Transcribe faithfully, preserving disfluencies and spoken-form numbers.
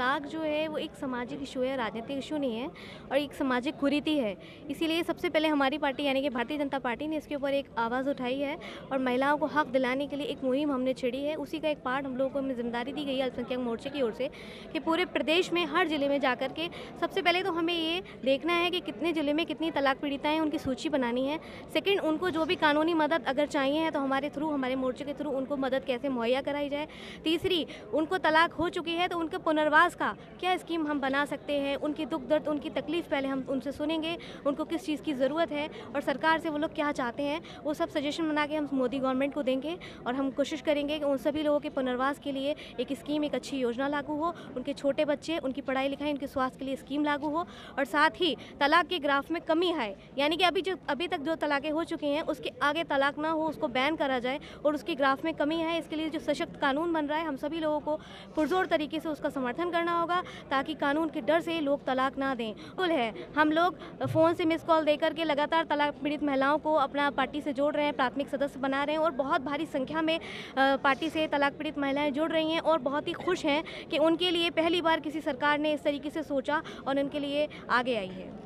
तलाक जो है वो एक सामाजिक इशू है, राजनीतिक इशू नहीं है, और एक सामाजिक कुरीति है। इसीलिए सबसे पहले हमारी पार्टी यानी कि भारतीय जनता पार्टी ने इसके ऊपर एक आवाज़ उठाई है और महिलाओं को हक़ दिलाने के लिए एक मुहिम हमने छेड़ी है। उसी का एक पार्ट हम लोगों को हमें जिम्मेदारी दी गई है अल्पसंख्यक मोर्चे की ओर से कि पूरे प्रदेश में हर ज़िले में जाकर के सबसे पहले तो हमें ये देखना है कि कितने ज़िले में कितनी तलाक पीड़िताएँ हैं, उनकी सूची बनानी है। सेकेंड, उनको जो भी कानूनी मदद अगर चाहिए है तो हमारे थ्रू, हमारे मोर्चे के थ्रू उनको मदद कैसे मुहैया कराई जाए। तीसरी, उनको तलाक हो चुकी है तो उनके पुनर्वास का क्या स्कीम हम बना सकते हैं, उनकी दुख दर्द, उनकी तकलीफ़ पहले हम उनसे सुनेंगे, उनको किस चीज़ की ज़रूरत है और सरकार से वो लोग क्या चाहते हैं, वो सब सजेशन बना के हम मोदी गवर्नमेंट को देंगे। और हम कोशिश करेंगे कि उन सभी लोगों के पुनर्वास के लिए एक स्कीम, एक अच्छी योजना लागू हो, उनके छोटे बच्चे, उनकी पढ़ाई लिखाई, उनके स्वास्थ्य के लिए स्कीम लागू हो। और साथ ही तलाक के ग्राफ में कमी है, यानी कि अभी जो अभी तक जो तलाक़ें हो चुकी हैं उसके आगे तलाक ना हो, उसको बैन करा जाए और उसके ग्राफ में कमी है। इसके लिए जो सशक्त कानून बन रहा है, हम सभी लोगों को पुरजोर तरीके से उसका समर्थन करना होगा ताकि कानून के डर से लोग तलाक ना दें। बिल्कुल है, हम लोग फ़ोन से मिस कॉल देकर के लगातार तलाक पीड़ित महिलाओं को अपना पार्टी से जोड़ रहे हैं, प्राथमिक सदस्य बना रहे हैं और बहुत भारी संख्या में पार्टी से तलाक पीड़ित महिलाएं जुड़ रही हैं और बहुत ही खुश हैं कि उनके लिए पहली बार किसी सरकार ने इस तरीके से सोचा और उनके लिए आगे आई है।